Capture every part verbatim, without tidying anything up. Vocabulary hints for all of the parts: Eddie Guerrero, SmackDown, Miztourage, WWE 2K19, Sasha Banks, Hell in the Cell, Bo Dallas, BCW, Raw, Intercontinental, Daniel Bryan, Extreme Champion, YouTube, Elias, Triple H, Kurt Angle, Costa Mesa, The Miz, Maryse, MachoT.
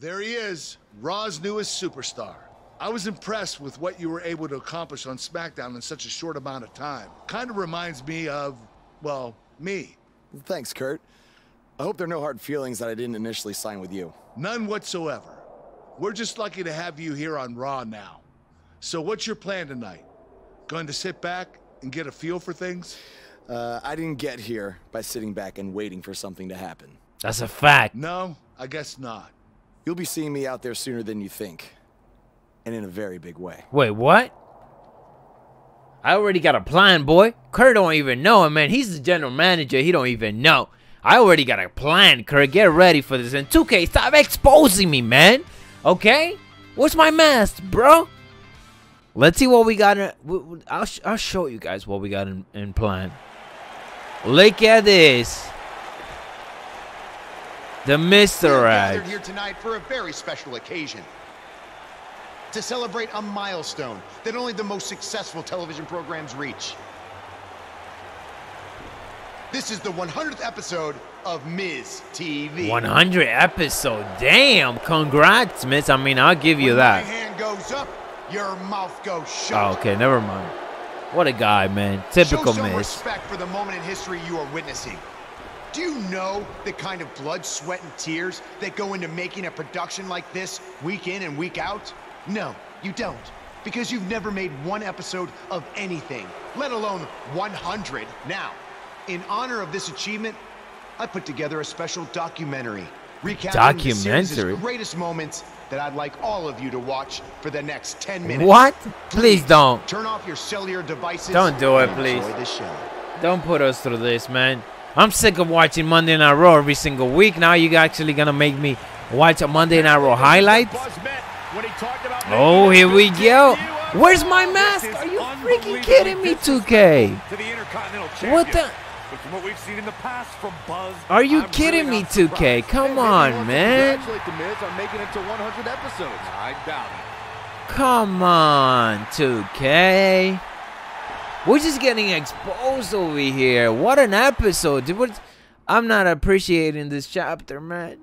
There he is, Raw's newest superstar. I was impressed with what you were able to accomplish on SmackDown in such a short amount of time. Kind of reminds me of, well, me. Thanks, Kurt. I hope there are no hard feelings that I didn't initially sign with you. None whatsoever. We're just lucky to have you here on Raw now. So what's your plan tonight? Going to sit back and get a feel for things? Uh, I didn't get here by sitting back and waiting for something to happen. That's a fact. No, I guess not. You'll be seeing me out there sooner than you think. And in a very big way. Wait, what? I already got a plan, boy. Kurt don't even know him, man. He's the general manager. He don't even know. I already got a plan, Kurt. Get ready for this. And two K, stop exposing me, man. Okay? Where's my mask, bro? Let's see what we got. In, I'll, sh I'll show you guys what we got in, in plan. Look at this. The Mister Rag. We're gathered here tonight for a very special occasion. To celebrate a milestone that only the most successful television programs reach. This is the one hundredth episode of Miz T V. one hundred episode, damn! Congrats, Miz. I mean, I'll give you when that. Your hand goes up, your mouth goes shut. Oh, okay, never mind. What a guy, man. Typical Miz. Show some respect for the moment in history you are witnessing. Do you know the kind of blood, sweat, and tears that go into making a production like this week in and week out? No, you don't, because you've never made one episode of anything, let alone one hundred. Now, in honor of this achievement, I put together a special documentary recapping the series' greatest moments that I'd like all of you to watch for the next ten minutes. What? Please don't. Turn off your cellular devices. Don't do it, please. Enjoy the show. Don't put us through this, man. I'm sick of watching Monday Night Raw every single week. Now you're actually gonna make me watch a Monday Night Raw highlights? When he talked about oh, here we go. Where's my mask? Are you freaking kidding me, two K? To the Intercontinental Champion. What the? But from what we've seen in the past from Buzz, are you I'm kidding really me, surprised. two K? Come hey, on, hey, man. Congratulate the Miz on making it to one hundred episodes. I doubt it. Come on, two K. We're just getting exposed over here. What an episode. Dude, I'm not appreciating this chapter, man.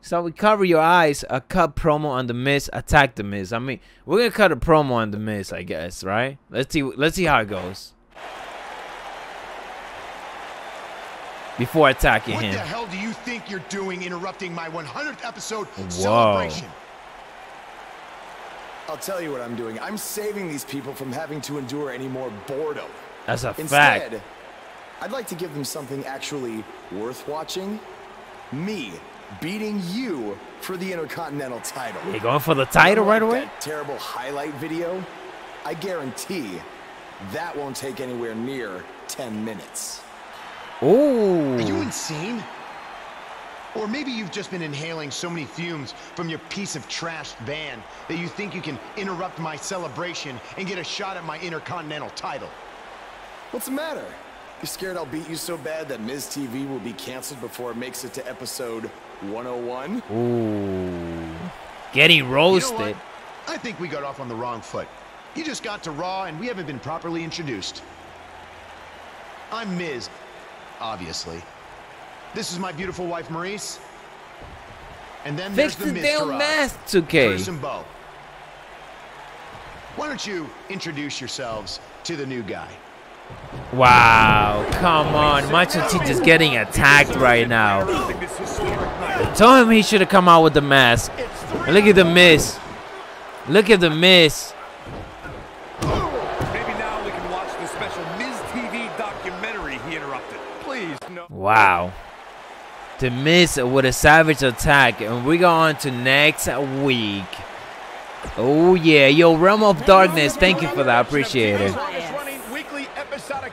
So we cover your eyes, a cut promo on the Miz, attack the Miz. I mean, we're gonna cut a promo on the Miz, I guess, right? Let's see, let's see how it goes. Before attacking him. What the hell do you think you're doing, interrupting my one hundredth episode Whoa. celebration? I'll tell you what I'm doing. I'm saving these people from having to endure any more boredom. That's a Instead, fact. I'd like to give them something actually worth watching. Me. Beating you for the Intercontinental title. You're going for the title right away? That terrible highlight video. I guarantee that won't take anywhere near ten minutes. Ooh. Are you insane? Or maybe you've just been inhaling so many fumes from your piece of trashed van that you think you can interrupt my celebration and get a shot at my Intercontinental title. What's the matter? You scared I'll beat you so bad that Miz T V will be canceled before it makes it to episode one oh one? Ooh. Getting roasted. You know, I think we got off on the wrong foot. You just got to Raw and we haven't been properly introduced. I'm Miz, obviously. This is my beautiful wife, Maryse. And then Fix there's the, the Miz Taraj, okay. Chris and Bo. Why don't you introduce yourselves to the new guy? Wow, come on. Macho T just getting attacked right now. I told him he should have come out with the mask. And look at the Miz. Look at the Miz. Maybe now we can watch the special Miz T V documentary he interrupted. Please, no. Wow. The Miz with a savage attack. And we go on to next week. Oh, yeah. Yo, Realm of Darkness. Thank you for that. I appreciate it.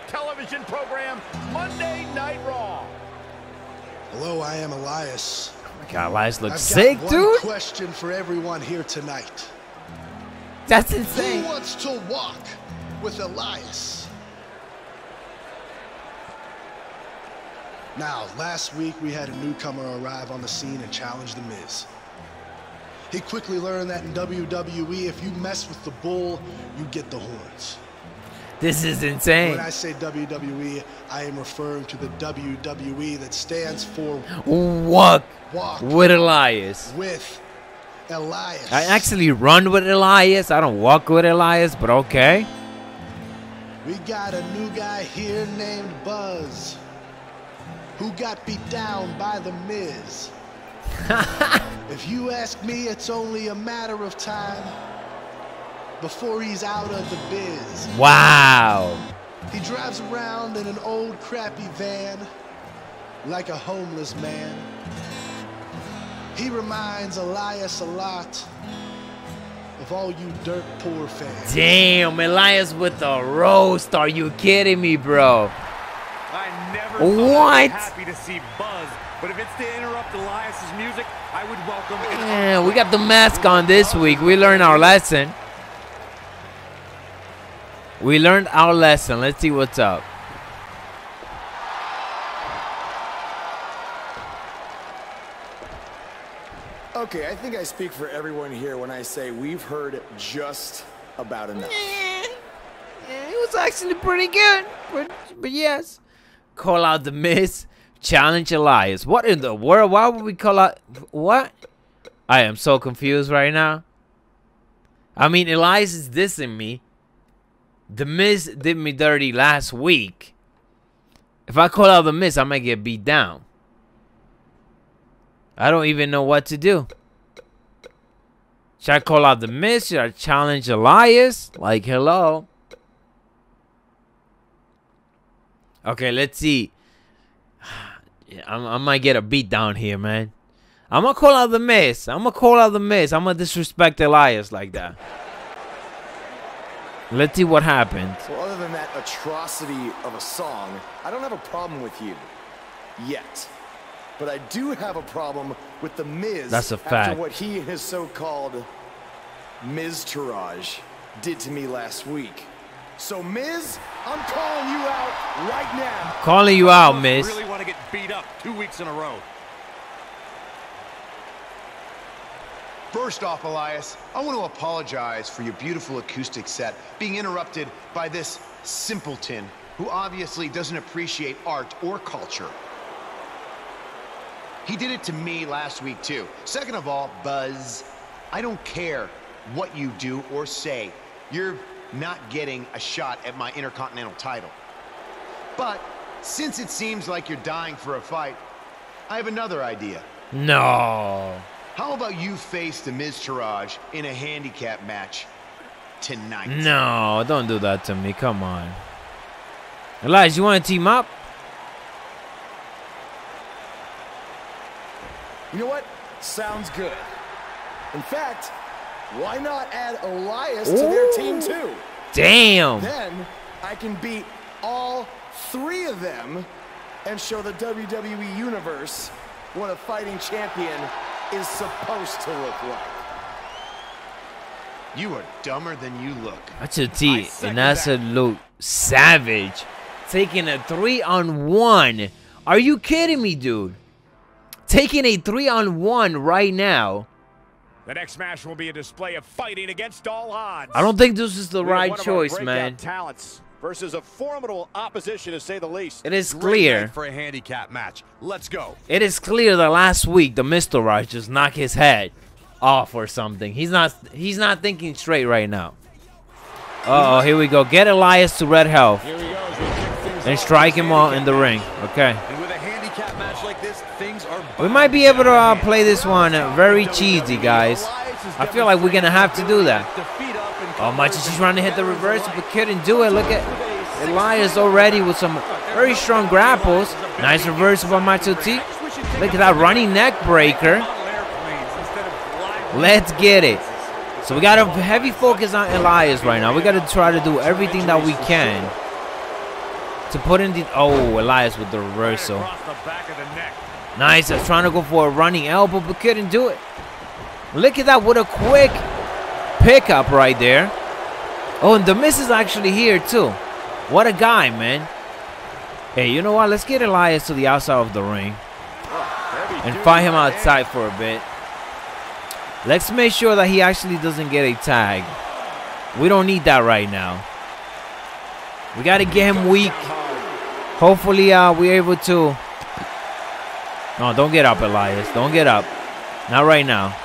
Television program Monday Night Raw. Hello, I am Elias. Oh my God, Elias looks sick, dude. One question for everyone here tonight. That's insane. Who wants to walk with Elias? Now, last week we had a newcomer arrive on the scene and challenge The Miz. He quickly learned that in W W E, if you mess with the bull, you get the horns. This is insane. When I say W W E, I am referring to the W W E that stands for Walk, walk with Elias. With Elias. I actually run with Elias. I don't walk with Elias, but okay. We got a new guy here named Buzz, who got beat down by The Miz. If you ask me, it's only a matter of time before he's out of the biz. Wow. He drives around in an old crappy van like a homeless man. He reminds Elias a lot of all you dirt poor fans. Damn, Elias with the roast. Are you kidding me, bro? I never what? Happy to see Buzz, but if it's to interrupt Elias's music, I would welcome it. Yeah, we got the mask on this week. We learned our lesson. We learned our lesson. Let's see what's up. Okay, I think I speak for everyone here when I say we've heard just about enough. Yeah, yeah, it was actually pretty good, but, but yes. Call out The Miz, challenge Elias. What in the world? Why would we call out? What? I am so confused right now. I mean, Elias is dissing me. The Miz did me dirty last week. If I call out The Miz, I might get beat down. I don't even know what to do. Should I call out The Miz? Should I challenge Elias? Like, hello. Okay, let's see. I might get a beat down here, man. I'm going to call out The Miz. I'm going to call out The Miz. I'm going to disrespect Elias like that. Let's see what happens. Well, other than that atrocity of a song, I don't have a problem with you yet. But I do have a problem with The Miz. That's a fact. After what he and his so-called Miztourage did to me last week. So, Miz, I'm calling you out right now. I'm calling you out, Miz. I really want to get beat up two weeks in a row. First off, Elias, I want to apologize for your beautiful acoustic set being interrupted by this simpleton who obviously doesn't appreciate art or culture. He did it to me last week, too. Second of all, Buzz, I don't care what you do or say. You're not getting a shot at my Intercontinental title. But since it seems like you're dying for a fight, I have another idea. No. How about you face The Miztourage in a handicap match tonight? No, don't do that to me. Come on. Elias, you want to team up? You know what? Sounds good. In fact, why not add Elias Ooh. To their team too? Damn. Then I can beat all three of them and show the W W E Universe what a fighting champion is supposed to look like. You are dumber than you look. That's a T, an absolute savage. Taking a three on one. Are you kidding me, dude? Taking a three on one right now. The next match will be a display of fighting against all odds. I don't think this is the right choice, man. Talents versus a formidable opposition, to say the least. It is clear for a handicap match. Let's go. It is clear that last week the Miztourage just knocked his head off or something. He's not. He's not thinking straight right now. Uh oh, here we go. Get Elias to red health and strike him all in the ring. Okay. We might be able to uh, play this one uh, very cheesy, guys. I feel like we're going to have to do that. Oh, much she's trying to hit the reverse, but couldn't do it. Look at Elias already with some very strong grapples. Nice reverse by Macho T. Look at that running neck breaker. Let's get it. So we got a heavy focus on Elias right now. We got to try to do everything that we can to put in the... Oh, Elias with the reversal. Nice, I was trying to go for a running elbow, but couldn't do it. Look at that, what a quick pickup right there. Oh, and The Miz is actually here, too. What a guy, man. Hey, you know what? Let's get Elias to the outside of the ring and fight him outside for a bit. Let's make sure that he actually doesn't get a tag. We don't need that right now. We got a game week. Hopefully uh, we're able to... No, don't get up, Elias. Don't get up. Not right now.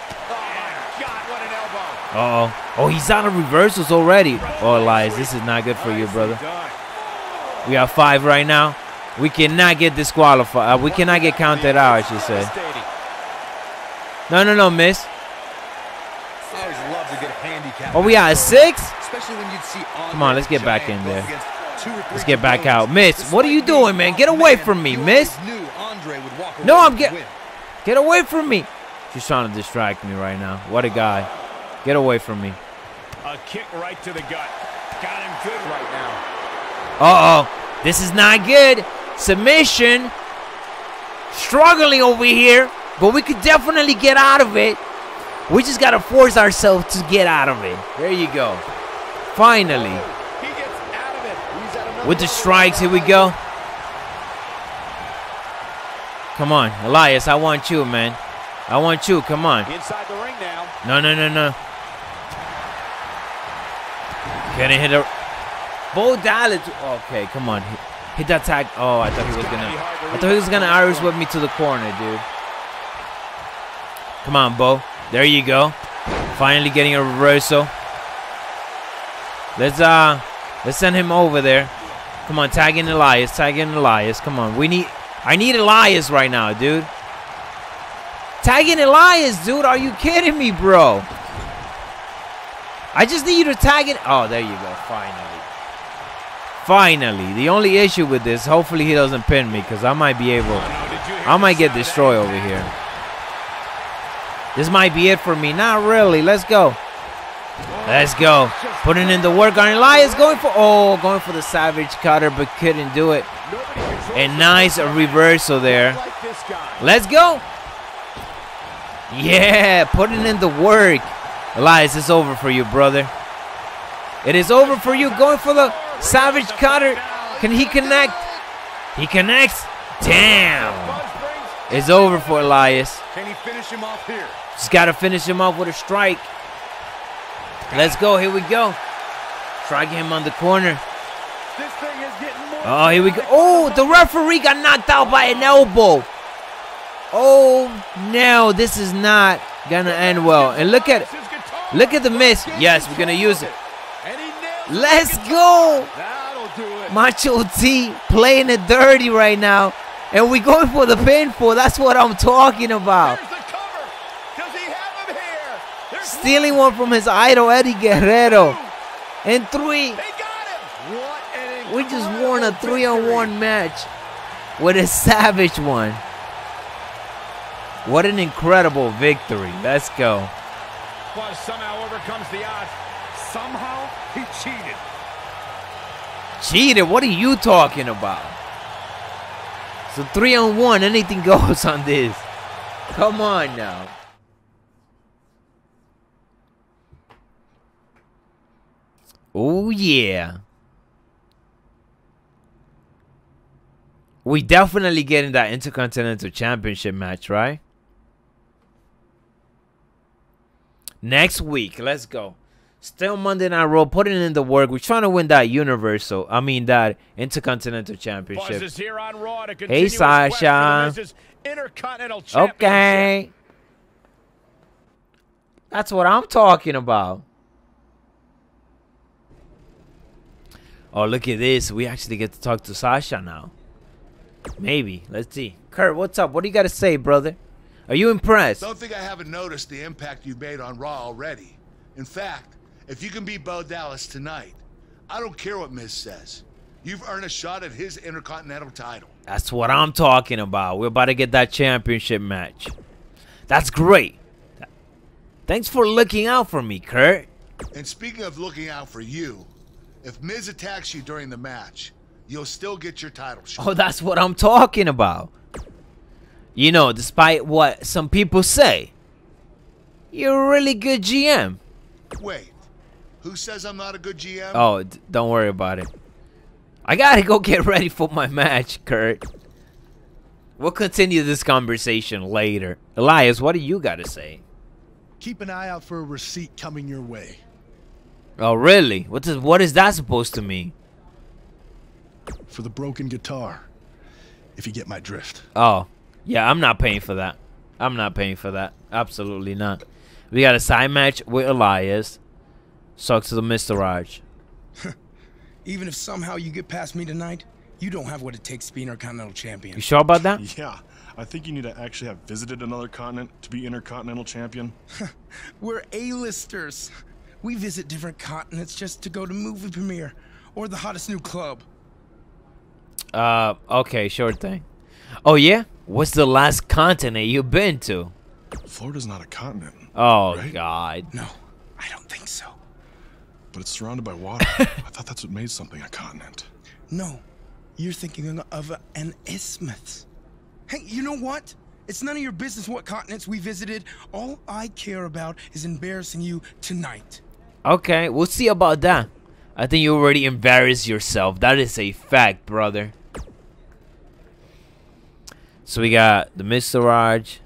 Uh-oh. Oh, he's out of reversals already. Oh, Elias, this is not good for you, brother. We got five right now. We cannot get disqualified. Uh, we cannot get counted out, I should say. No, no, no, miss. Oh, we got a six? Come on, let's get back in there. Let's get back out. Miss, what are you doing, man? Get away from me, miss. No, I'm getting... Get away from me. She's trying to distract me right now. What a guy. Get away from me. A kick right to the gut. Got him good right now. Uh-oh. This is not good. Submission. Struggling over here. But we could definitely get out of it. We just got to force ourselves to get out of it. There you go. Finally. He gets out of it. He's With the strikes, here we go. Come on. Elias, I want you, man. I want you. Come on. Inside the ring now. No, no, no, no. Can he hit a... Bo Dallas. Okay, come on. Hit that tag. Oh, I thought he was gonna... I thought he was gonna Irish whip me to the corner, dude. Come on, Bo. There you go. Finally getting a reversal. Let's, uh... Let's send him over there. Come on, tag in Elias. Tag in Elias. Come on. We need... I need Elias right now, dude. Tag in Elias, dude. Are you kidding me, bro? I just need you to tag it. Oh, there you go. Finally. Finally. The only issue with this, hopefully he doesn't pin me because I might be able. I might get destroyed over here. This might be it for me. Not really. Let's go. Let's go. Putting in the work on Elias. Going for. Oh, going for the savage cutter, but couldn't do it. A nice reversal there. Let's go. Yeah, putting in the work. Elias, it's over for you, brother. It is over for you. Going for the savage cutter. Can he connect? He connects. Damn. It's over for Elias. Can he finish him off here? Just got to finish him off with a strike. Let's go. Here we go. Strike him on the corner. Oh, here we go. Oh, the referee got knocked out by an elbow. Oh, no. This is not going to end well. And look at it. Look at the miss. Yes, we're going to use it. Let's go. Macho T playing it dirty right now. And we're going for the pinfall. That's what I'm talking about. Stealing one from his idol, Eddie Guerrero. And three. We just won a three on one match with a savage one. What an incredible victory. Let's go. But somehow overcomes the odds. Somehow he cheated. Cheated? What are you talking about? So three on one, anything goes on this. Come on now. Oh yeah. We definitely getting that Intercontinental Championship match, right? Next week, let's go. Still Monday Night Raw, putting in the work. We're trying to win that Universal, I mean that Intercontinental Championship. Here on Raw to hey, Sasha. Intercontinental Championship. Okay. That's what I'm talking about. Oh, look at this. We actually get to talk to Sasha now. Maybe. Let's see. Kurt, what's up? What do you got to say, brother? Are you impressed? Don't think I haven't noticed the impact you've made on Raw already. In fact, if you can beat Bo Dallas tonight, I don't care what Miz says. You've earned a shot at his Intercontinental title. That's what I'm talking about. We're about to get that championship match. That's great. Thanks for looking out for me, Kurt. And speaking of looking out for you, if Miz attacks you during the match, you'll still get your title shot. Oh, that's what I'm talking about. You know, despite what some people say, you're a really good G M. Wait, who says I'm not a good G M? Oh, d don't worry about it. I gotta go get ready for my match, Kurt. We'll continue this conversation later. Elias, what do you gotta say? Keep an eye out for a receipt coming your way. Oh, really? What is, what is that supposed to mean? for the broken guitar, if you get my drift. Oh, yeah, I'm not paying for that. I'm not paying for that. Absolutely not. We got a side match with Elias. Sucks to the Mister Raj. Even if somehow you get past me tonight, you don't have what it takes to be Intercontinental Champion. You sure about that? Yeah. I think you need to actually have visited another continent to be Intercontinental Champion. We're A-listers. We visit different continents just to go to movie premiere or the hottest new club. Uh, okay, sure thing. Oh, yeah? What's the last continent you've been to? Florida's not a continent. Oh, right? God. No, I don't think so. But it's surrounded by water. I thought that's what made something a continent. No, you're thinking of an isthmus. Hey, you know what? It's none of your business what continents we visited. All I care about is embarrassing you tonight. Okay, we'll see about that. I think you already embarrassed yourself. That is a fact, brother. So we got the Mister Raj.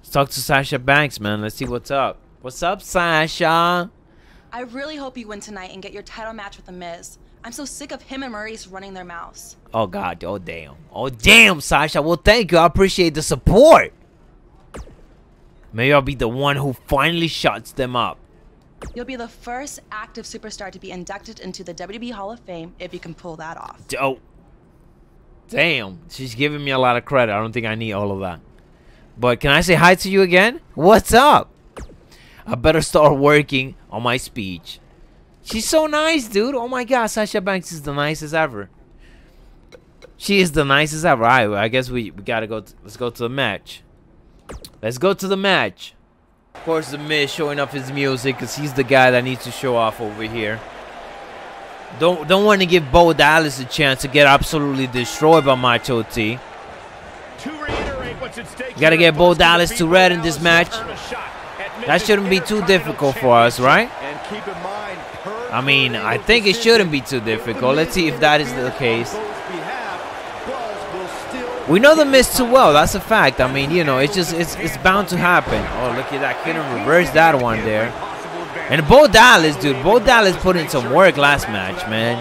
Let's talk to Sasha Banks, man. Let's see what's up. What's up, Sasha? I really hope you win tonight and get your title match with the Miz. I'm so sick of him and Maryse running their mouths. Oh, God. Oh, damn. Oh, damn, Sasha. Well, thank you. I appreciate the support. Maybe I'll be the one who finally shuts them up. You'll be the first active superstar to be inducted into the W W E Hall of Fame if you can pull that off. Oh. Damn. She's giving me a lot of credit. I don't think I need all of that. But can I say hi to you again? What's up? I better start working on my speech. She's so nice, dude. Oh, my God. Sasha Banks is the nicest ever. She is the nicest ever. All right, well, I guess we, we got to go. To, let's go to the match. Let's go to the match. Of course, The Miz showing off his music because he's the guy that needs to show off over here. Don't, don't want to give Bo Dallas a chance to get absolutely destroyed by Macho T. Got to get Bo Dallas to red in this match. That shouldn't be too difficult for us, right? I mean, I think it shouldn't be too difficult. Let's see if that is the case. We know The Miz too well. That's a fact. I mean, you know, it's just, it's it's bound to happen. Oh, look at that. Couldn't reverse that one there. And Bo Dallas, dude. Bo Dallas put in some work last match, man.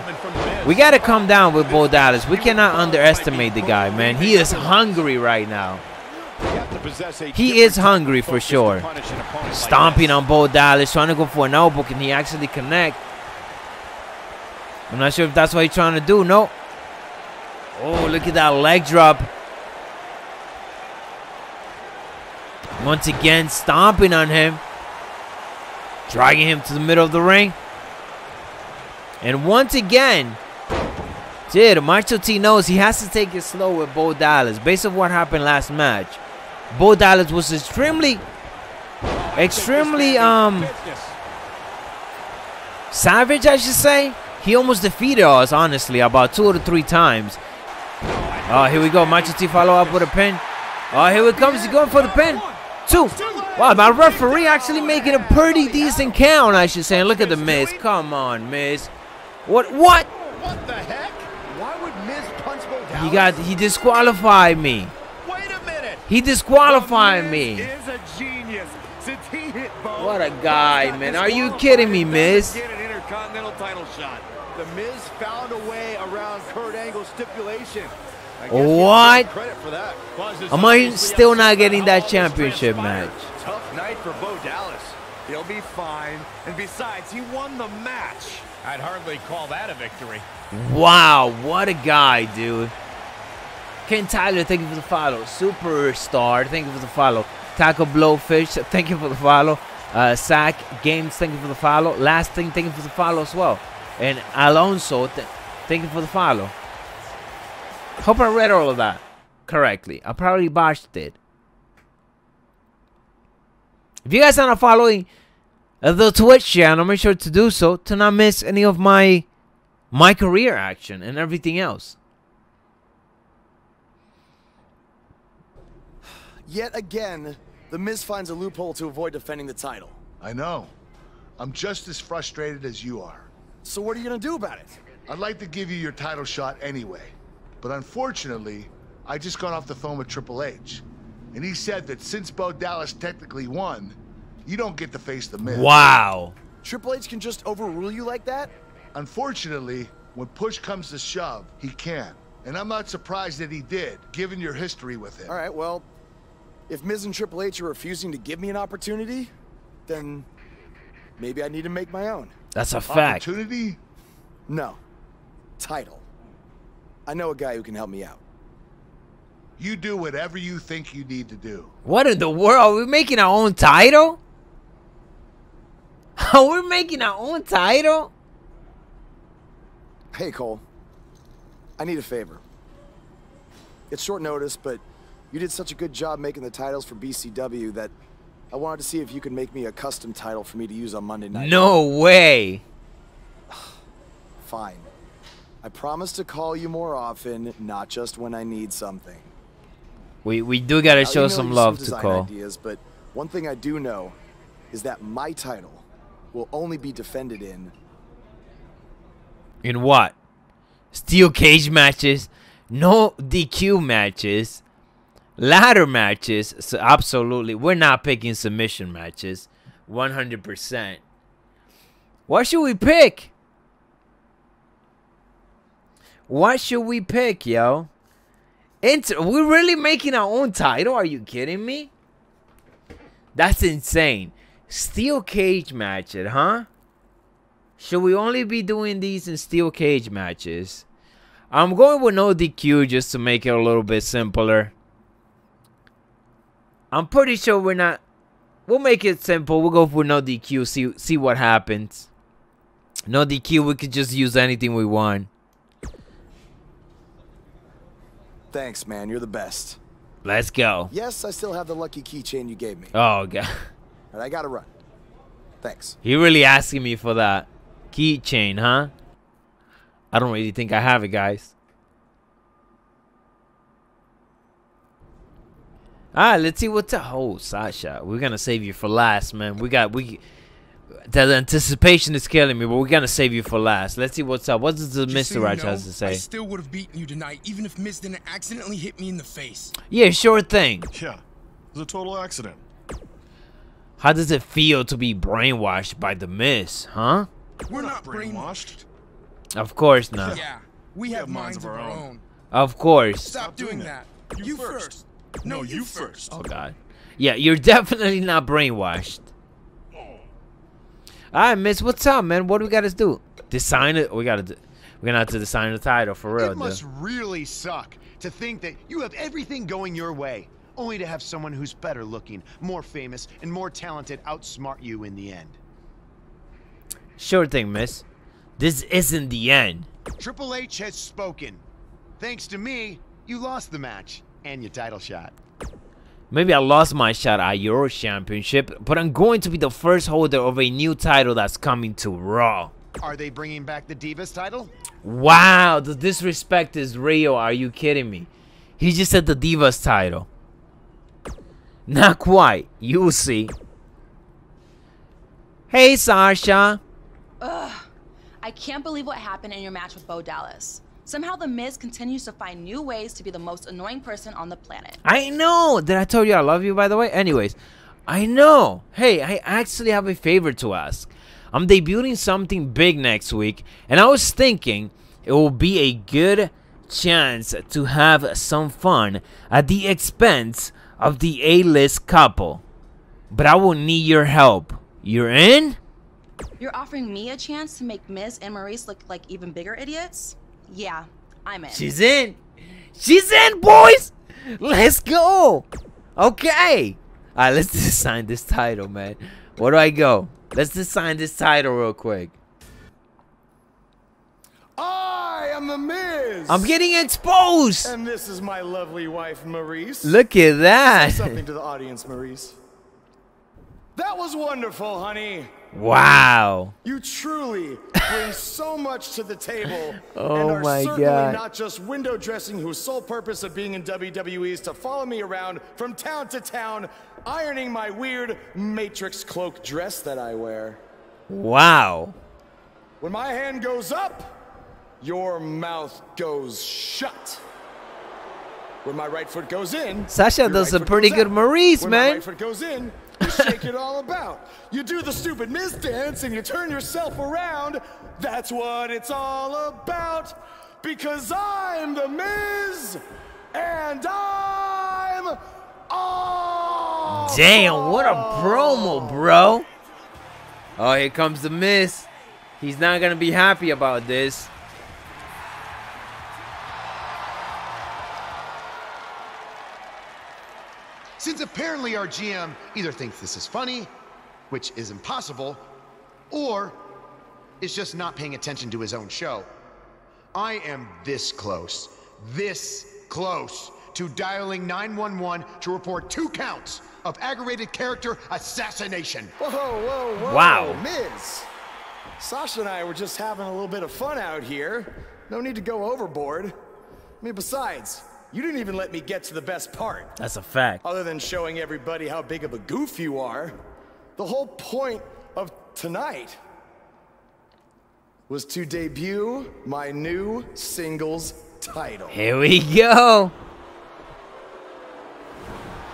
We got to come down with Bo Dallas. We cannot underestimate the guy, man. He is hungry right now. He is hungry for sure. Stomping on Bo Dallas, trying to go for an elbow. Can he actually connect? I'm not sure if that's what he's trying to do. No. Oh, look at that leg drop. Once again, stomping on him. Dragging him to the middle of the ring. And once again, dude, Macho T knows he has to take it slow with Bo Dallas. Based on what happened last match, Bo Dallas was extremely, extremely um, savage, I should say. He almost defeated us, honestly, about two or three times. Oh, here we go. Macho T follow up with a pin. Oh, here it comes. He's going for the pin. Two. Wow, my referee actually making a pretty decent count, I should say. And look at the Miz. Come on, Miz. What? What? What the heck? Why would Miz punch Bo Dallas? He got. He disqualified me. Wait a minute. He disqualified me. Is a genius. Since he hit Bo. What a guy, man. Are you kidding me, Miz? Continental title shot. The Miz found a way around Kurt Angle's stipulation. I guess what? Credit for that. Am I still not getting that championship match? Tough night for Bo Dallas. He'll be fine. And besides, he won the match. I'd hardly call that a victory. Wow, what a guy, dude. Ken Tyler, thank you for the follow. Superstar, thank you for the follow. Taco Blowfish, thank you for the follow. Uh, Sack Games, thank you for the follow. Last thing, thank you for the follow as well. And Alonso, th thank you for the follow. Hope I read all of that correctly. I probably botched it. If you guys are not following the Twitch channel, make sure to do so to not miss any of my my career action and everything else. Yet again, The Miz finds a loophole to avoid defending the title. I know. I'm just as frustrated as you are. So what are you gonna do about it? I'd like to give you your title shot anyway. But unfortunately, I just got off the phone with Triple H. And he said that since Bo Dallas technically won, you don't get to face the Miz. Wow. Triple H can just overrule you like that? Unfortunately, When push comes to shove, he can. And I'm not surprised that he did, given your history with him. All right, well, if Miz and Triple H are refusing to give me an opportunity, then maybe I need to make my own. That's a fact. Opportunity? No. Title. I know a guy who can help me out. You do whatever you think you need to do. What in the world? Are we making our own title? Are we making our own title? Hey, Cole. I need a favor. It's short notice, but you did such a good job making the titles for B C W that I wanted to see if you could make me a custom title for me to use on Monday night. No way! Fine. I promise to call you more often, not just when I need something. We, we do gotta now, show you know, some love some to Cole. Ideas, but one thing I do know is that my title will only be defended in... In what? Steel cage matches, no D Q matches, ladder matches, so absolutely. We're not picking submission matches, one hundred percent. What should we pick? What should we pick, yo? Inter we're really making our own title? Are you kidding me? That's insane. Steel cage matches, huh? Should we only be doing these in steel cage matches? I'm going with no D Q just to make it a little bit simpler. I'm pretty sure we're not... We'll make it simple. We'll go for no D Q. See, see what happens. No D Q. We could just use anything we want. Thanks, man. You're the best. Let's go. Yes, I still have the lucky keychain you gave me. Oh, God. And I gotta run. Thanks. He really asking me for that. Keychain, huh? I don't really think I have it, guys. Alright, let's see what's up. Oh, Sasha, we're gonna save you for last, man. We got we the, the anticipation is killing me, but we're gonna save you for last. Let's see what's up. What does the Mister Raj has to say? I still would have beaten you tonight, even if Miz didn't accidentally hit me in the face. Yeah, sure thing. Yeah, it was a total accident. How does it feel to be brainwashed by the Miz, huh? We're not brainwashed. Of course not. Yeah, we have minds of our own. Of course. Stop doing that. You first. No, you first. Oh, God. Yeah, you're definitely not brainwashed. Alright, Miz, what's up, man? What do we gotta do? Design it? We gotta do... We're gonna have to design the title, for real. It must really suck to think that you have everything going your way, only to have someone who's better looking, more famous, and more talented outsmart you in the end. Sure thing, Miss. This isn't the end. Triple H has spoken. Thanks to me, you lost the match and your title shot. Maybe I lost my shot at your championship, but I'm going to be the first holder of a new title that's coming to Raw. Are they bringing back the Divas title? Wow, the disrespect is real. Are you kidding me? He just said the Divas title. Not quite. You'll see. Hey, Sasha. Ugh, I can't believe what happened in your match with Bo Dallas. Somehow the Miz continues to find new ways to be the most annoying person on the planet. I know! Did I tell you I love you, by the way? Anyways, I know! Hey, I actually have a favor to ask. I'm debuting something big next week, and I was thinking it will be a good chance to have some fun at the expense of the A-list couple. But I will need your help. You're in? You're offering me a chance to make Miz and Maryse look like even bigger idiots? Yeah, I'm in. She's in. She's in, boys. Let's go. Okay. All right, let's design this title, man. Where do I go? Let's design this title real quick. I am the Miz. I'm getting exposed. And this is my lovely wife, Maryse. Look at that. Say something to the audience, Maryse. That was wonderful, honey. Wow. You truly bring so much to the table. Oh, and are my certainly God. Not just window dressing, whose sole purpose of being in W W E is to follow me around from town to town, ironing my weird Matrix cloak dress that I wear. Wow. When my hand goes up, your mouth goes shut. When my right foot goes in, Sasha does right a pretty good Maryse, man. When my right foot goes in, this shit all about? You do the stupid Miz dance and you turn yourself around. That's what it's all about. Because I'm the Miz and I'm all. Damn, what a promo, bro. Oh, here comes the Miz. He's not gonna be happy about this. Since apparently our G M either thinks this is funny, which is impossible, or is just not paying attention to his own show, I am this close, this close to dialing nine one one to report two counts of aggravated character assassination. Whoa, whoa, whoa. Wow. Miz, Sasha and I were just having a little bit of fun out here. No need to go overboard. I mean, besides, you didn't even let me get to the best part. That's a fact. Other than showing everybody how big of a goof you are, the whole point of tonight was to debut my new singles title. Here we go.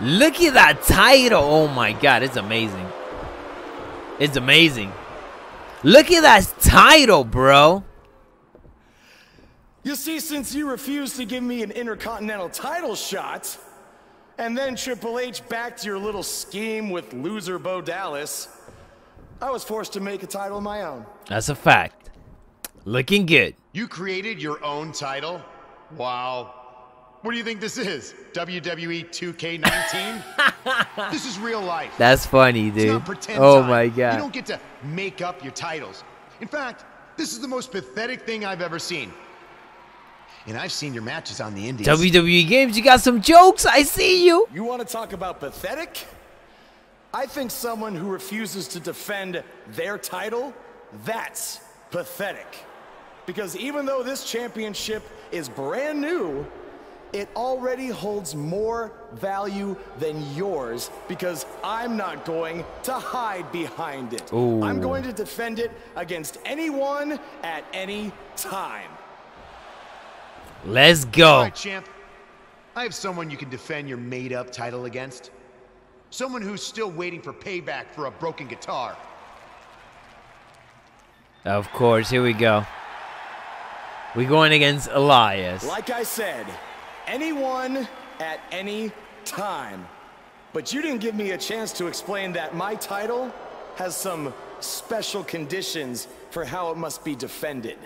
Look at that title. Oh my God, it's amazing. It's amazing. Look at that title, bro. You see, since you refused to give me an Intercontinental title shot, and then Triple H backed your little scheme with loser Bo Dallas, I was forced to make a title of my own. That's a fact. Looking good. You created your own title? Wow. What do you think this is? W W E two K nineteen? This is real life. That's funny, dude. It's not pretend oh time. My God. You don't get to make up your titles. In fact, this is the most pathetic thing I've ever seen. And I've seen your matches on the indies. W W E Games, you got some jokes. I see you. You want to talk about pathetic? I think someone who refuses to defend their title, that's pathetic. Because even though this championship is brand new, it already holds more value than yours because I'm not going to hide behind it. Ooh. I'm going to defend it against anyone at any time. Let's go. All right, champ. I have someone you can defend your made-up title against. Someone who's still waiting for payback for a broken guitar. Of course, here we go. We're going against Elias. Like I said, anyone at any time. But you didn't give me a chance to explain that my title has some special conditions for how it must be defended.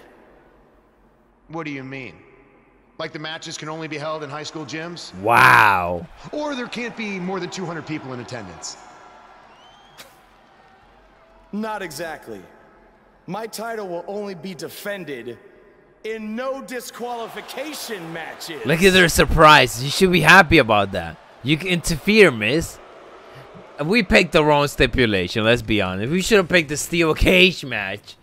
What do you mean? Like the matches can only be held in high school gyms? Wow. Or there can't be more than two hundred people in attendance. Not exactly. My title will only be defended in no disqualification matches. Look at their surprise. You should be happy about that. You can interfere, Miz. We picked the wrong stipulation, let's be honest. We should have picked the steel cage match.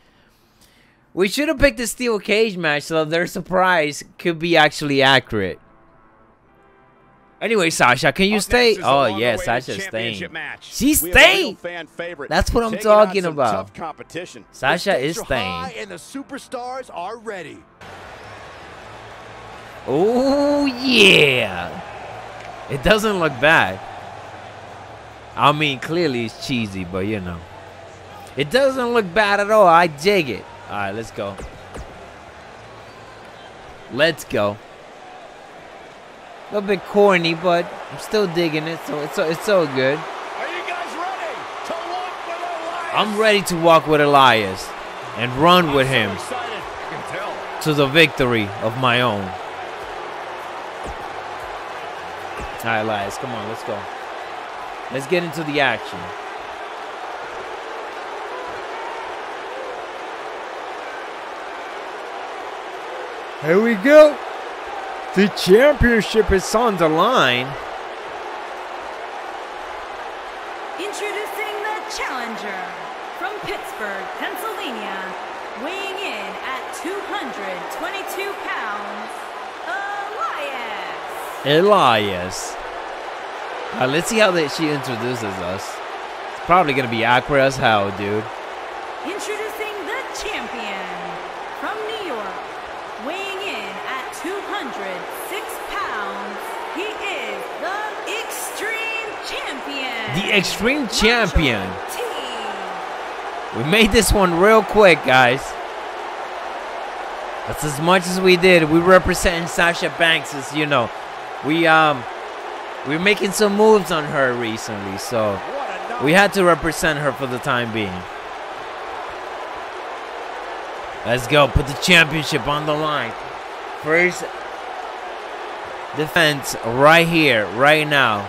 We should have picked a steel cage match so that their surprise could be actually accurate. Anyway, Sasha, can you Up stay? Oh, yeah, Sasha's staying. Match. She's staying! Fan favorite. That's what I'm Taking talking about. Tough competition. Sasha is staying. And the superstars are ready. Oh, yeah. It doesn't look bad. I mean, clearly it's cheesy, but you know. It doesn't look bad at all. I dig it. All right, let's go. Let's go. A little bit corny, but I'm still digging it, so it's so, it's so good. Are you guys ready to walk with Elias? I'm ready to walk with Elias and run I'm with so him excited. I can tell. To the victory of my own. All right, Elias, come on, let's go. Let's get into the action. Here we go. The championship is on the line. Introducing the challenger from Pittsburgh, Pennsylvania, weighing in at two hundred twenty-two pounds, Elias. Elias. Now let's see how that she introduces us. It's probably gonna be awkward as hell, dude. Introducing the champion from New York. Weighing in at two hundred six pounds, he is the Extreme Champion. the Extreme Champion. We made this one real quick, guys. That's as much as we did. We representing Sasha Banks, as you know. We um we're making some moves on her recently, so we had to represent her for the time being. Let's go, put the championship on the line. First defense right here, right now.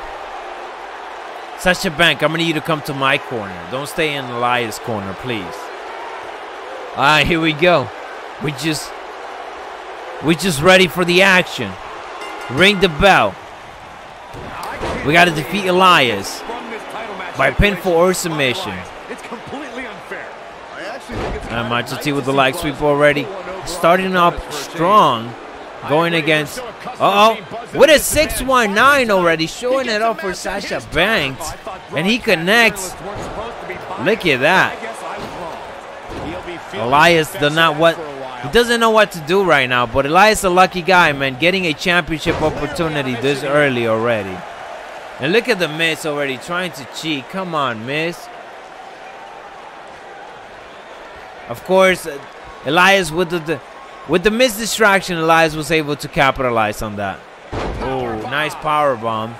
Sasha Banks, I'm gonna need you to come to my corner. Don't stay in Elias' corner, please. Alright, here we go. We just We're just ready for the action. Ring the bell. We gotta defeat Elias by pinfall or submission. It's completely unfair. I actually think it's and Machotti with the leg sweep already. Starting up strong. Going against uh oh with a six one nine already, showing it up for Sasha Banks. And he connects. Look at that. Elias does not what he doesn't know what to do right now, but Elias a lucky guy, man, getting a championship opportunity this early already. And look at the Miz already trying to cheat. Come on, Miz. Of course, Elias with the, the With the Miz distraction, Elias was able to capitalize on that. Oh, nice power bomb.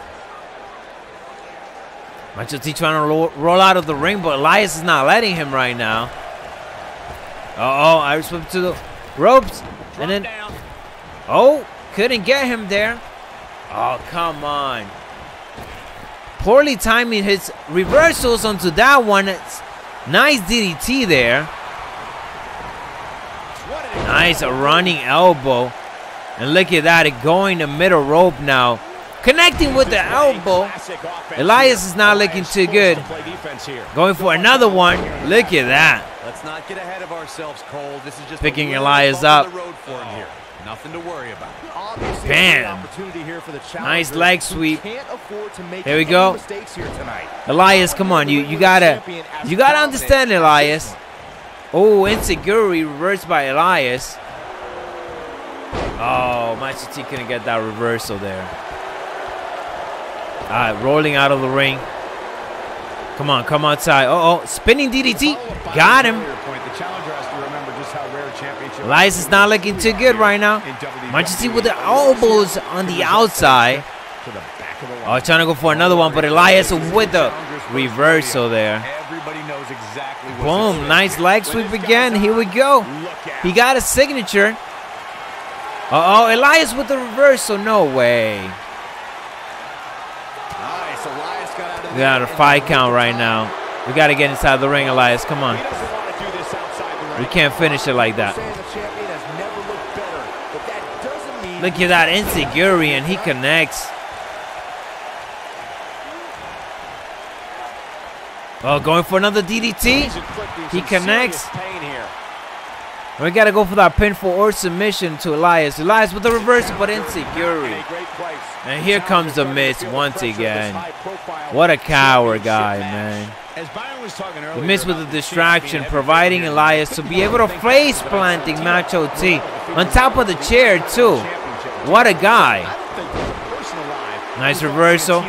Machotti trying to ro roll out of the ring, but Elias is not letting him right now. Uh-oh, Irish whip to the ropes. And then, oh, couldn't get him there. Oh, come on. Poorly timing his reversals onto that one. It's nice D D T there. Nice running elbow, and look at that, it going to middle rope now, connecting with the elbow. Elias is not looking too good, going for another one. Look at that. Let's not get ahead of ourselves, Cole. This is just picking Elias up. Nothing to worry about. Bam. Nice leg sweep. Here we go. Elias, come on, you you gotta you gotta understand, Elias. Oh, insecurity reversed by Elias. Oh, Machotti couldn't get that reversal there. Alright, rolling out of the ring. Come on, come outside. Uh oh, spinning D D T. Got him. Elias is not looking too good right now. Machotti with the elbows on the outside. Oh, trying to go for another one, but Elias with the reversal there. Exactly. Boom, nice leg sweep again. Here we go. He got a signature. Uh oh, Elias with the reversal. No way. We got a five count right now. We got to get inside the ring, Elias. Come on. We can't finish it like that. Look at that insecurity, and he connects. Oh, going for another D D T. He connects. We gotta go for that pinfall or submission to Elias. Elias with the reversal, but insecurity. And here comes the Miz once again. What a coward guy, man. The Miz with the distraction, providing Elias to be able to face planting Machotti on top of the chair too. What a guy. Nice reversal.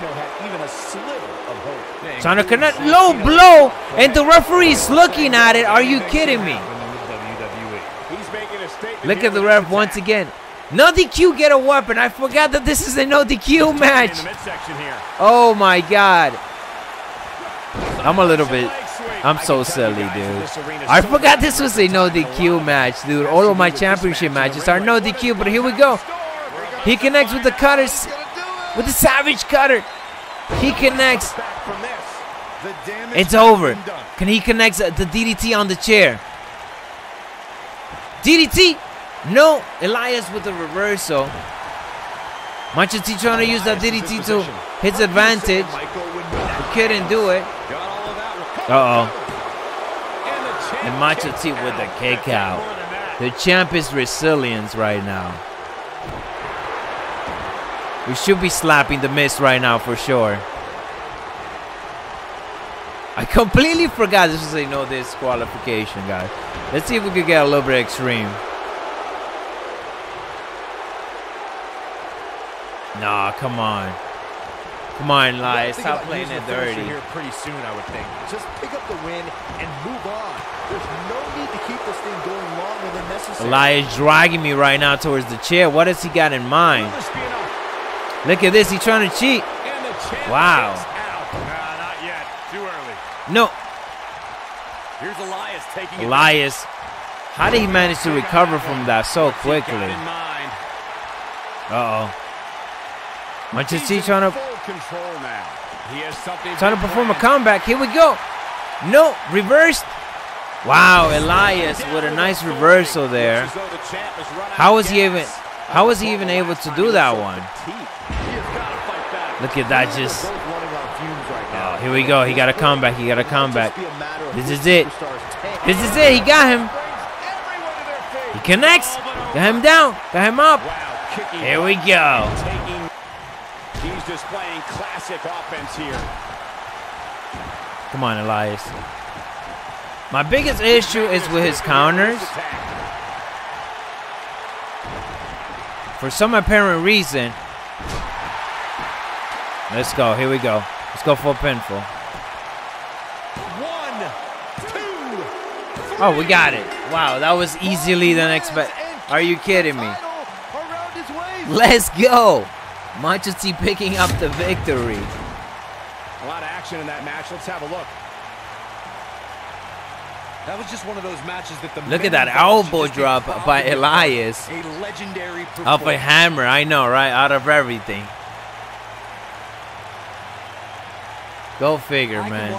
Trying to connect, low blow, and the referee's looking at it. Are you kidding me? Look at the ref once again. No D Q, get a weapon. I forgot that this is a no D Q match. Oh my God. I'm a little bit, I'm so silly, dude. I forgot this was a no D Q match, dude. All of my championship matches are no D Q, but here we go. He connects with the cutters, with the savage cutter. He connects. It's over. Can he connect the D D T on the chair? D D T? No. Elias with the reversal. Machotti trying to use that D D T to his advantage. He couldn't do it. Uh oh. And Machotti with the kick out. The champ is resilient right now. We should be slapping the Miz right now for sure. I completely forgot this was a no disqualification, guys. Let's see if we could get a little bit extreme. Nah, come on. Come on, Elias. Stop playing it dirty. Here pretty soon, I would think. Just pick up the win and move on. There's no need to keep this thing going longer than necessary. Elias dragging me right now towards the chair. What has he got in mind? Look at this. He's trying to cheat. Wow. Nah, not yet. Too early. No. Here's Elias taking it. Elias. How did he manage to recover from that so quickly? Uh-oh. Much is he trying to control now. He has something trying to perform a comeback. Here we go. No, reversed. Wow, Elias with a nice reversal there. How was he even how was he even able to do that one? Look at that, just oh, here we go. He got a comeback. He got a comeback. This is it. This is it. He got him. He connects. Got him down. Got him up. Here we go. He's displaying classic offense here. Come on, Elias. My biggest issue is with his counters. For some apparent reason. Let's go. Here we go. Let's go for a pinfall. One, two, oh, we got it. Wow, that was easily than expected. Are you kidding me? Let's go. Manchester picking up the victory. A lot of action in that match. Let's have a look. That was just one of those matches that the look at that elbow drop by Elias. A legendary up a hammer. I know, right? Out of everything. Go figure, man.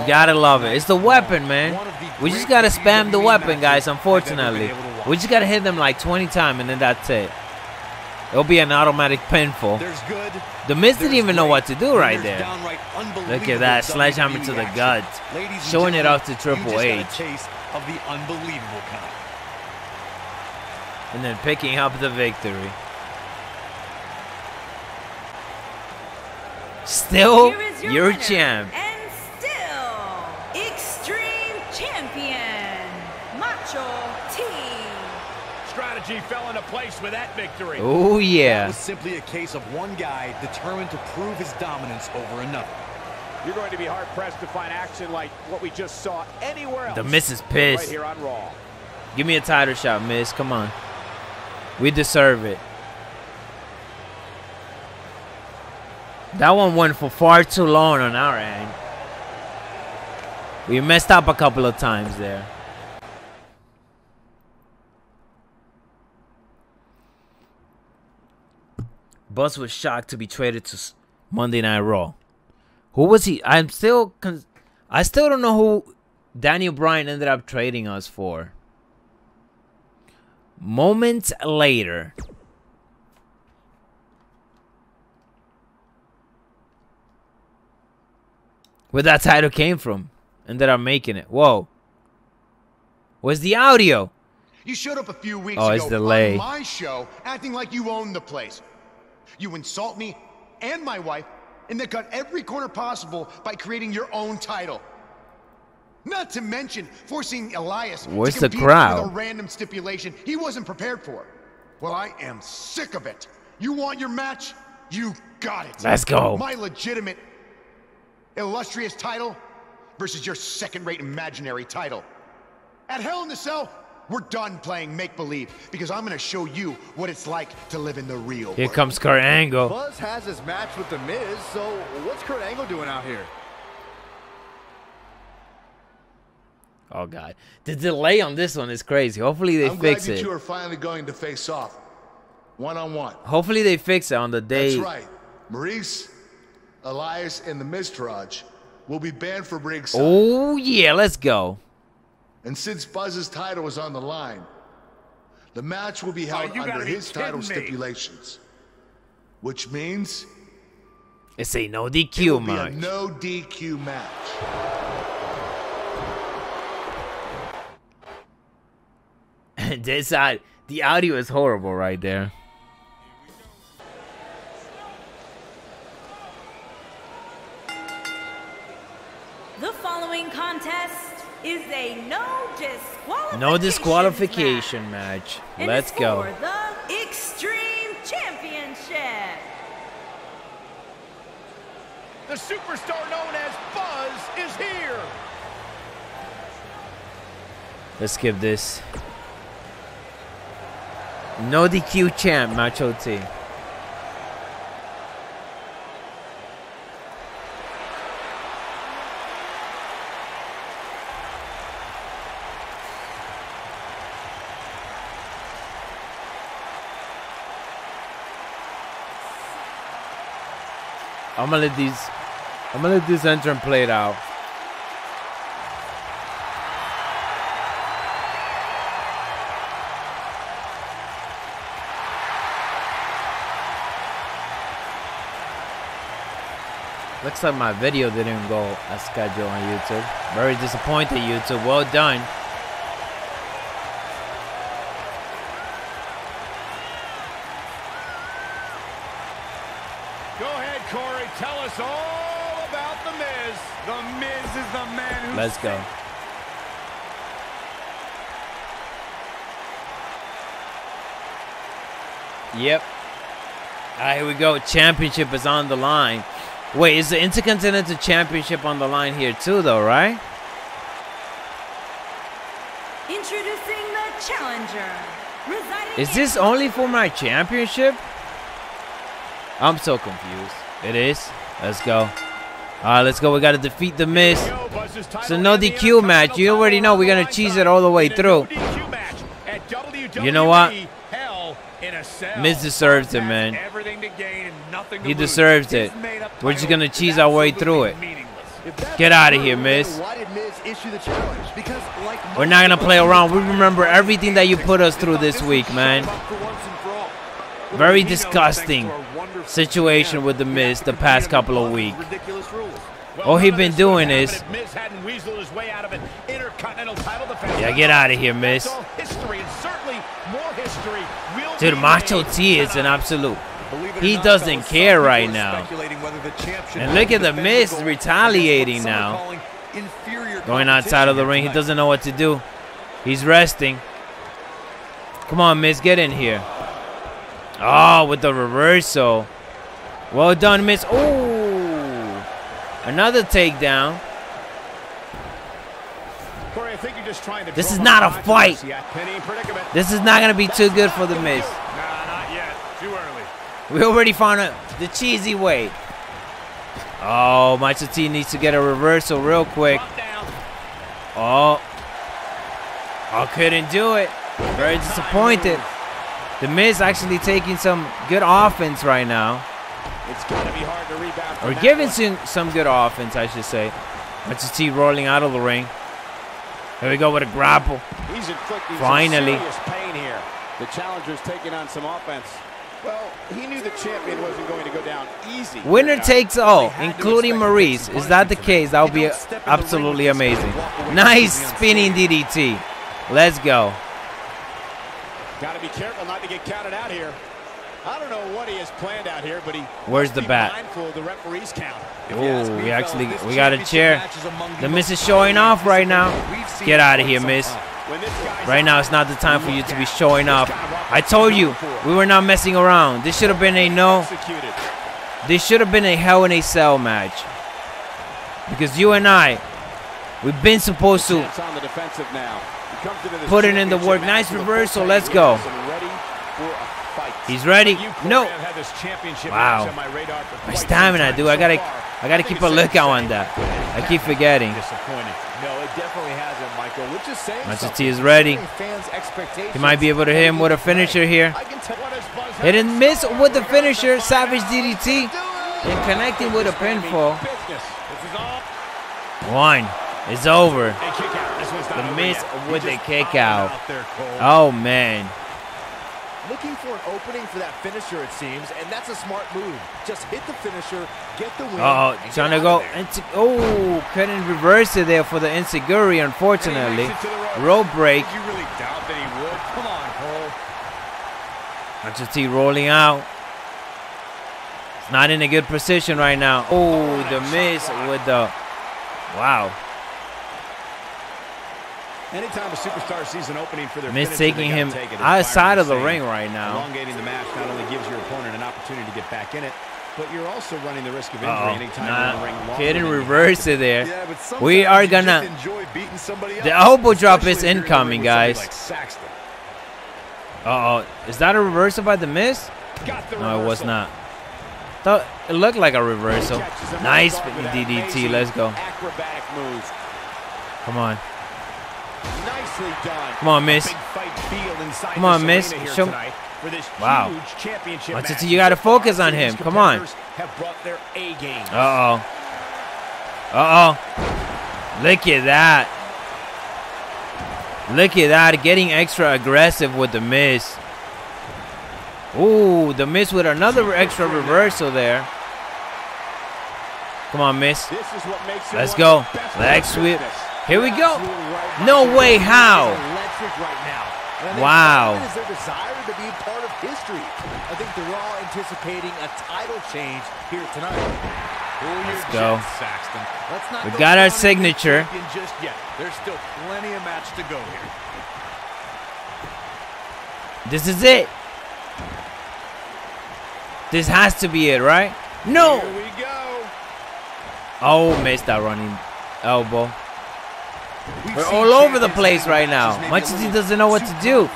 You gotta love it. It's the weapon, man. We just gotta spam the weapon, guys, unfortunately. We just gotta hit them like twenty times, and then that's it. It'll be an automatic pinfall. Good, the Miz didn't even know what to do right there. Look at that sledgehammer to the gut, showing it off to Triple H. Of the unbelievable kind. And then picking up the victory. Still your, your winner, champ. And still Extreme Champion, Macho T. Strategy fell into place with that victory. Oh, yeah. It was simply a case of one guy determined to prove his dominance over another. You're going to be hard-pressed to find action like what we just saw anywhere else. The Miz is pissed. Right here on Raw. Give me a title shot, Miz. Come on. We deserve it. That one went for far too long on our end. We messed up a couple of times there. Buzz was shocked to be traded to Monday Night Raw. Who was he? I'm still, I still don't know who Daniel Bryan ended up trading us for. Moments later. Where that title came from. Ended up making it. Whoa. Where's the audio? You showed up a few weeks oh, ago delay. on my show acting like you own the place. You insult me and my wife, and they cut every corner possible by creating your own title. Not to mention forcing Elias Where's to compete the crowd? with a random stipulation he wasn't prepared for. Well, I am sick of it. You want your match? You got it. Let's go. My legitimate, illustrious title versus your second-rate imaginary title. At Hell in the Cell, we're done playing make-believe, because I'm going to show you what it's like to live in the real world. Here comes Kurt Angle. Buzz has his match with The Miz, so what's Kurt Angle doing out here? Oh, God. The delay on this one is crazy. Hopefully they I'm fix glad it. I'm glad you are finally going to face off one-on-one. Hopefully they fix it on the day. That's right. Maryse, Elias, and the Miztourage will be banned for ringside. Oh, yeah. Let's go. And since Buzz's title is on the line, the match will be held oh, under be his title me. stipulations, which means it's a no D Q match. No D Q match. And this uh, the audio is horrible right there. The following contest is a no disqualification, no disqualification match. match. And Let's it's go. For the Extreme Championship. The superstar known as Buzz is here. Let's skip this. No D Q champ match O T. I'm gonna let these I'm gonna let this entrance play it out. Looks like my video didn't go as scheduled on YouTube. Very disappointed, YouTube. Well done. It's all about The Miz. The Miz is the man who... Let's go. Yep. All right, here we go. Championship is on the line. Wait, is the Intercontinental Championship on the line here too, though, right? Introducing the challenger. Residing is this only for my championship? I'm so confused. It is. Let's go. All right, let's go. We got to defeat The Miz. So no D Q match. You already know we're going to cheese it all the way through. You know what? Miz deserves it, man. He deserves it. We're just going to cheese our way through it. Get out of here, Miz. We're not going to play around. We remember everything that you put us through this week, man. Very disgusting situation with The Miz the past couple of weeks. All he's been doing is... Yeah, get out of here, Miz. Dude, Macho T is an absolute. He doesn't care right now. And look at The Miz retaliating now. Going outside of the ring. He doesn't know what to do. He's resting. Come on, Miz. Get in here. Oh, with the reversal. Well done, Miz. Oh, another takedown. Corey, I think you're just trying to... This is not a fight. This is not going to be too good for The Miz. Nah, not yet. Too early. We already found out the cheesy way. Oh, Macho T needs to get a reversal real quick. Oh, I couldn't do it. Very disappointed. The Miz actually taking some good offense right now. It's gotta be hard to rebound. Or giving some, some good offense, I should say. Macho T rolling out of the ring. Here we go with a grapple. He's inflicting finally some serious pain here. The challenger's taking on some offense. Well, he knew the champion wasn't going to go down easy. Winner takes all, including Maryse. Is that the case? That would be absolutely amazing. Nice spinning D D T. Let's go. Gotta be careful not to get counted out here. I don't know what he has planned out here, but he... Where's the bat? The referee's count. Ooh, we actually we got a chair. The Miz is showing off right now. Get out of here, Miz. Right now, it's not the time for you to be showing off. I told you, we were not messing around. This should have been a no. This should have been a Hell in a Cell match. Because you and I, we've been supposed to... on the defensive now. Put it in the work. Nice reversal. Let's go. He's ready. No. Wow. My stamina, dude. I gotta, I gotta keep a lookout on that. I keep forgetting. Macho T is ready. He might be able to hit him with a finisher here. Hit and miss with the finisher. Savage D D T and connecting with a pinfall. One. It's over. The Miz with a kick out. Oh man. Looking for an opening for that finisher, it seems, and that's a smart move. Just hit the finisher, get the win. Uh oh, trying to go. Oh, couldn't reverse it there for the enziguri, unfortunately. Rope break. You really doubt that he would. Come on, Cole. Macho T rolling out. It's not in a good position right now. Oh, the Miz with the... Wow. Anytime a superstar sees an opening for their Miz taking him outside of the ring right now. Elongating the match not only gives your opponent an opportunity to get back in it, But you're also running the risk of injury uh -oh. anytime nah. you're in the ring longer. Didn't reverse it there. Yeah, we are gonna. The elbow drop is incoming, in guys. Like uh oh, is that a reversal by the Miz? Got the no, reversal. It was not. Thought it looked like a reversal. Nice D D T. Let's go. Acrobatic moves. Come on. Nicely done. Come on, Miz. Come on, Miz. Show me. For this wow. Huge championship match. You got to focus on him. Come on. Uh-oh. Uh-oh. Look at that. Look at that. Getting extra aggressive with the Miz. Ooh, the Miz with another extra reversal there. Come on, Miz. Let's go. Leg sweep. Here we go. No way. How? Wow. To be part of history. I think they're all anticipating a title change here tonight. Let's go. Saxton. Let's not we go got our signature. Just yet. There's still plenty of match to go here. This is it. This has to be it, right? No. Here we go. Oh, missed that running elbow. We've We're all over the place right now. Mancini doesn't know what to do.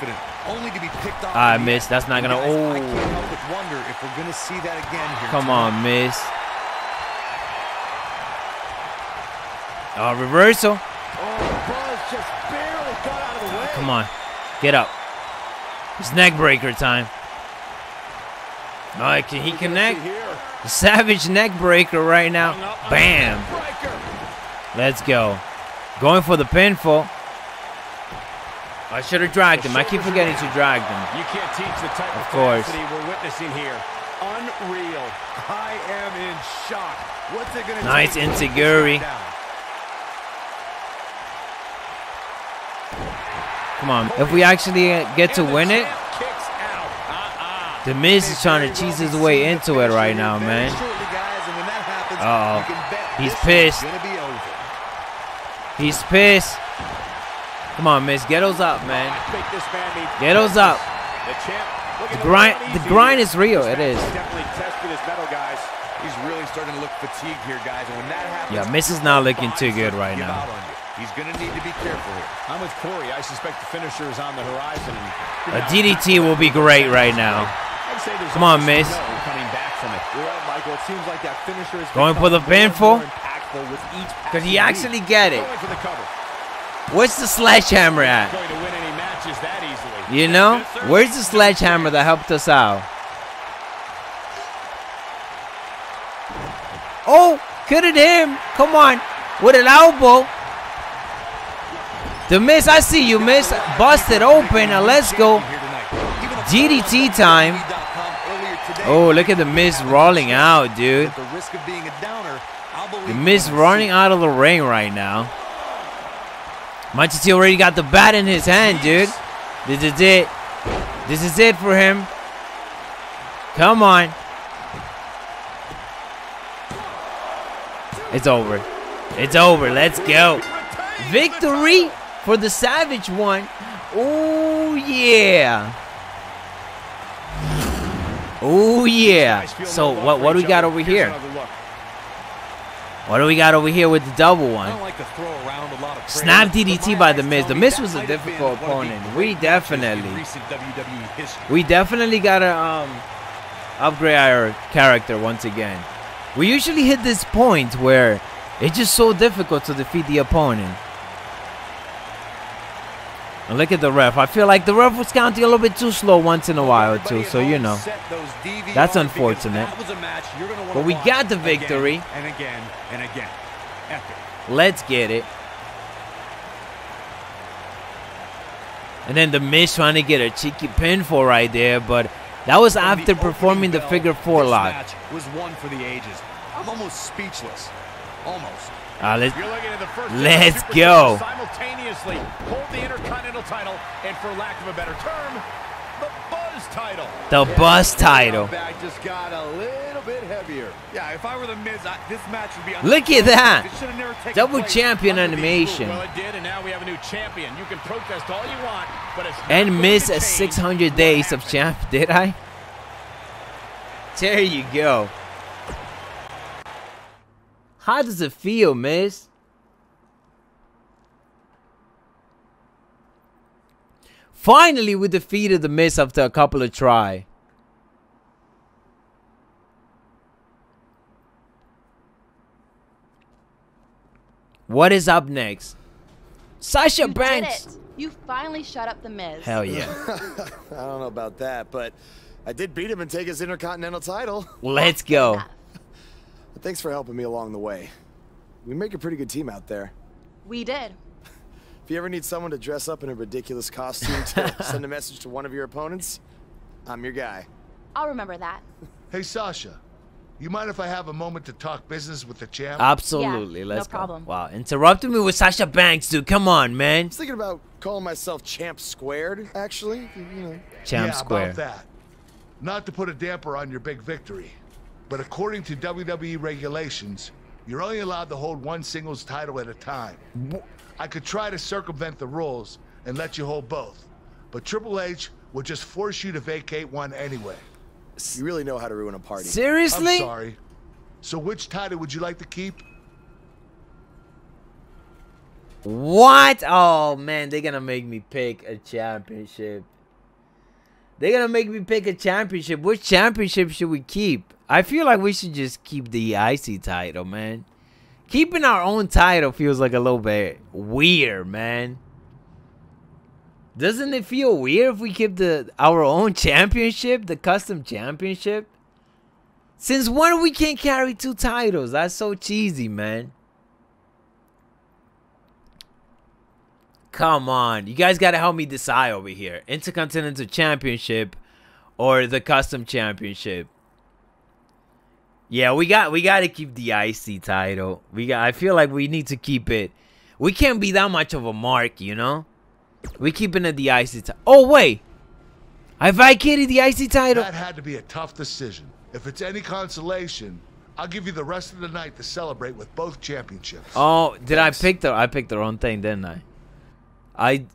Only to be picked off. I missed. That's not gonna. Oh. I can't help but wonder if we're gonna see that again here. Come on, Miz. Oh, reversal. Oh, Buzz just barely got out of the way. Come on, get up. It's neck breaker time. All right, can he connect? The savage neck breaker right now. Bam. Let's go. Going for the pinfall. I should have dragged him. I keep forgetting to drag them. You can't teach the type of capacity we're witnessing here. Unreal. I am in shock. What's it going to do? Nice Insiguri. Come on. If we actually get to win it, the Miz is trying to cheese his way into it right now, man. Uh oh. He's pissed. He's pissed. Come on, Miz. Get those up, man. Get those up. The grind, the grind is real. It is. Yeah, Miz is not looking too good right now. He's going to need to be careful here. I'm with Corey. I suspect the finisher is on the horizon. A D D T will be great right now. Come on, Miz. Going for the pinfall. Could he actually get it? Where's the sledgehammer at? You know? Where's the sledgehammer that helped us out? Oh! Could it him! Come on! With an elbow! The Miz, I see you, Miz. Busted open. Now let's go. D D T time. Oh, look at the Miz rolling out, dude. The Miz running out of the ring right now. Mancini already got the bat in his hand, dude. This is it. This is it for him. Come on. It's over. It's over. Let's go. Victory for the Savage one. Oh, yeah. Oh, yeah. So what, what do we got over here? What do we got over here with the double one? Snap D D T by the Miz. The Miz was a difficult opponent. We definitely, we definitely gotta um, upgrade our character once again. We usually hit this point where it's just so difficult to defeat the opponent. And look at the ref. I feel like the ref was counting a little bit too slow once in a while too. So you know, that's unfortunate. But we got the victory. And again, and again. Let's get it. And then the Miz trying to get a cheeky pinfall right there, but that was after performing the figure four lock. This match was one for the ages. I'm almost speechless. Almost. Uh, let's let's go. Simultaneously hold the Intercontinental title and, for lack of a better term, the Buzz title. The Buzz title. Just got a little bit heavier. Yeah, if I were the Miz, I, this match would be. Look at that. Double champion animation. Well, it did, and now we have a new champion. You can protest all you want, but it's and Miz at six hundred days of champ. Did I? There you go. How does it feel, Miz? Finally, we defeated the Miz after a couple of tries. What is up next? Sasha you Banks! Did it. You finally shut up the Miz. Hell yeah. I don't know about that, but I did beat him and take his Intercontinental title. Let's go. Thanks for helping me along the way. We make a pretty good team out there. We did. If you ever need someone to dress up in a ridiculous costume to send a message to one of your opponents, I'm your guy. I'll remember that. Hey, Sasha. You mind if I have a moment to talk business with the champ? Absolutely, yeah, let's no go. Problem. Wow, interrupting me with Sasha Banks, dude. Come on, man. I was thinking about calling myself Champ Squared, actually. You know. Champ yeah, Squared. About that. Not to put a damper on your big victory, but according to W W E regulations, you're only allowed to hold one singles title at a time. I could try to circumvent the rules and let you hold both, but Triple H would just force you to vacate one anyway. You really know how to ruin a party. Seriously? I'm sorry. So which title would you like to keep? What? Oh, man. They're going to make me pick a championship. They're going to make me pick a championship. Which championship should we keep? I feel like we should just keep the I C title, man. Keeping our own title feels like a little bit weird, man. Doesn't it feel weird if we keep the our own championship, the custom championship? Since when we can't carry two titles? That's so cheesy, man. Come on. You guys got to help me decide over here. Intercontinental Championship or the custom championship. Yeah, we got we got to keep the I C title. We got I feel like we need to keep it. We can't be that much of a mark, you know? We keeping it the I C title. Oh wait, I vacated the I C title. That had to be a tough decision. If it's any consolation, I'll give you the rest of the night to celebrate with both championships. Oh, did Thanks. I pick the? I picked the wrong thing, didn't I? I